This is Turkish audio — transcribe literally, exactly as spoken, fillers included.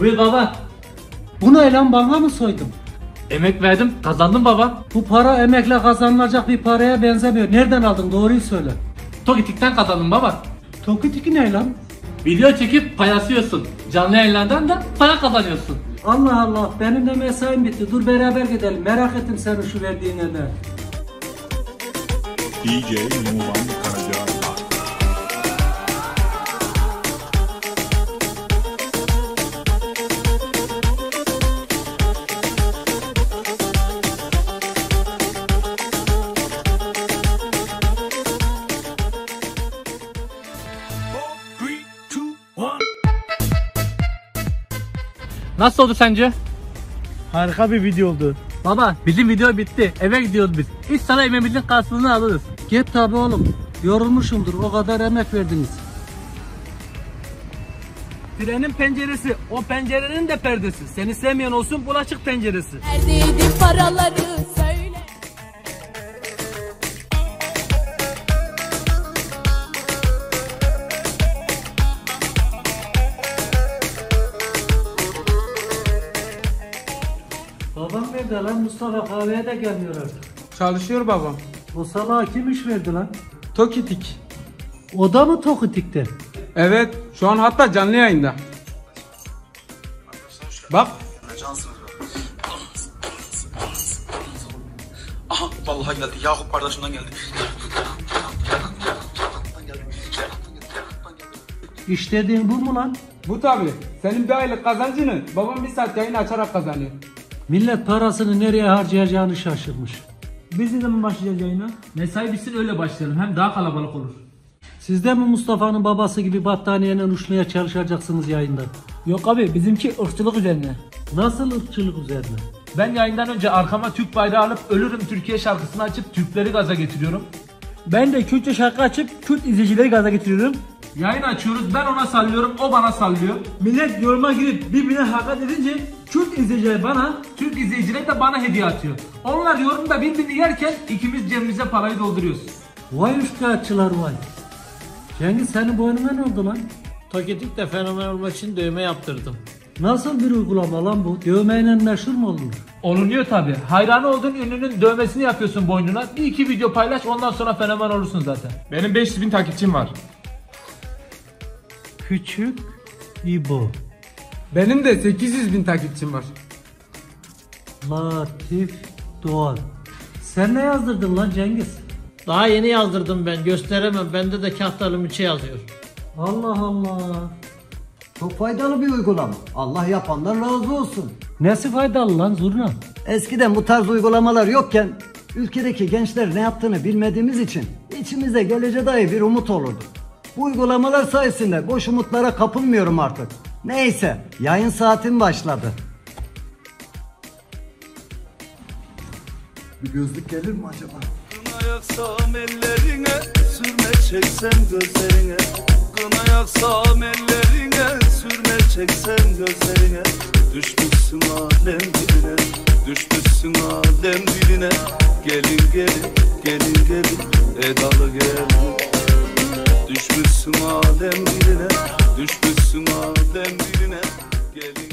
Buyur baba. Bu ne lan, bana mı soydun? Emek verdim, kazandım baba. Bu para emekle kazanılacak bir paraya benzemiyor. Nereden aldın, doğruyu söyle. Tokitik'ten kazandım baba. Tokitik'i ne lan? Video çekip paylaşıyorsun. Canlı yayınlardan da para kazanıyorsun. Allah Allah, benim de mesaim bitti. Dur beraber gidelim, merak ettim senin şu verdiğin ele. D J Muhammed Karaca. Nasıl oldu sence? Harika bir video oldu. Baba bizim video bitti. Eve gidiyoruz biz. Hiç sana emeğimizin karşılığını alırız. Git tabi oğlum. Yorulmuşumdur. O kadar emek verdiniz. Trenin penceresi. O pencerenin de perdesi. Seni sevmeyen olsun bulaşık penceresi. Neredeydi paraları söyle. Babam nerede lan? Mustafa kahveye de gelmiyor artık. Çalışıyor babam. O salağa kim iş verdi lan? Tokitik. O da mı Tokitik'te? Evet, şu an hatta canlı yayında. Bak. Aha, vallahi geldi. Yakup kardeşimden geldi. İş dediğin bu mu lan? Bu tabi. Senin bir aylık kazancını babam bir saat yayını açarak kazanıyor. Millet parasını nereye harcayacağını şaşırmış. Biz de mi başlayacağız yayına? Mesai bitsin öyle başlayalım. Hem daha kalabalık olur. Siz de mi Mustafa'nın babası gibi battaniyenin uçmaya çalışacaksınız yayında? Yok abi, bizimki ırkçılık üzerine. Nasıl ırkçılık üzerine? Ben yayından önce arkama Türk bayrağı alıp Ölürüm Türkiye şarkısını açıp Türkleri gaza getiriyorum. Ben de Kürtçe şarkı açıp Kürt izleyicileri gaza getiriyorum. Yayın açıyoruz, ben ona sallıyorum, o bana sallıyor. Millet yoruma girip birbirine hakaret edince Kürt izleyiciler bana, Türk izleyiciler de bana hediye atıyor. Onlar yorumda birbirini yerken ikimiz cebimize parayı dolduruyoruz. Vay üçkağıtçılar vay. Cengiz, senin boynuna ne oldu lan? Tokitik de fenomen olmak için dövme yaptırdım. Nasıl bir uygulama lan bu? Dövmeyle meşhur mu olunur? Olunuyor tabi. Hayranı olduğun ünlünün dövmesini yapıyorsun boynuna. Bir iki video paylaş, ondan sonra fenomen olursun zaten. Benim beş yüz bin takipçim var. Küçük İbo. Benim de sekiz yüz bin takipçim var. Latif Doğan. Sen ne yazdırdın lan Cengiz? Daha yeni yazdırdım ben, gösteremem. Bende de kahtalım içi yazıyor. Allah Allah. Çok faydalı bir uygulama. Allah yapanlar razı olsun. Nesi faydalı lan Zurna? Eskiden bu tarz uygulamalar yokken ülkedeki gençler ne yaptığını bilmediğimiz için içimize geleceğe dair bir umut olurdu. Bu uygulamalar sayesinde boş umutlara kapılmıyorum artık. Neyse, yayın saatim başladı. Bir gözlük gelir mi acaba? Kına yaksam ellerine, sürme çeksem gözlerine. Kına yaksam ellerine, sürme çeksem gözlerine. Düşmüşsün alem diline, düşmüşsün alem diline. Gelin gelin, gelin gelin, edalı gelin. Düşmüşsün alem diline, düşmüşsün alem diline, gelin.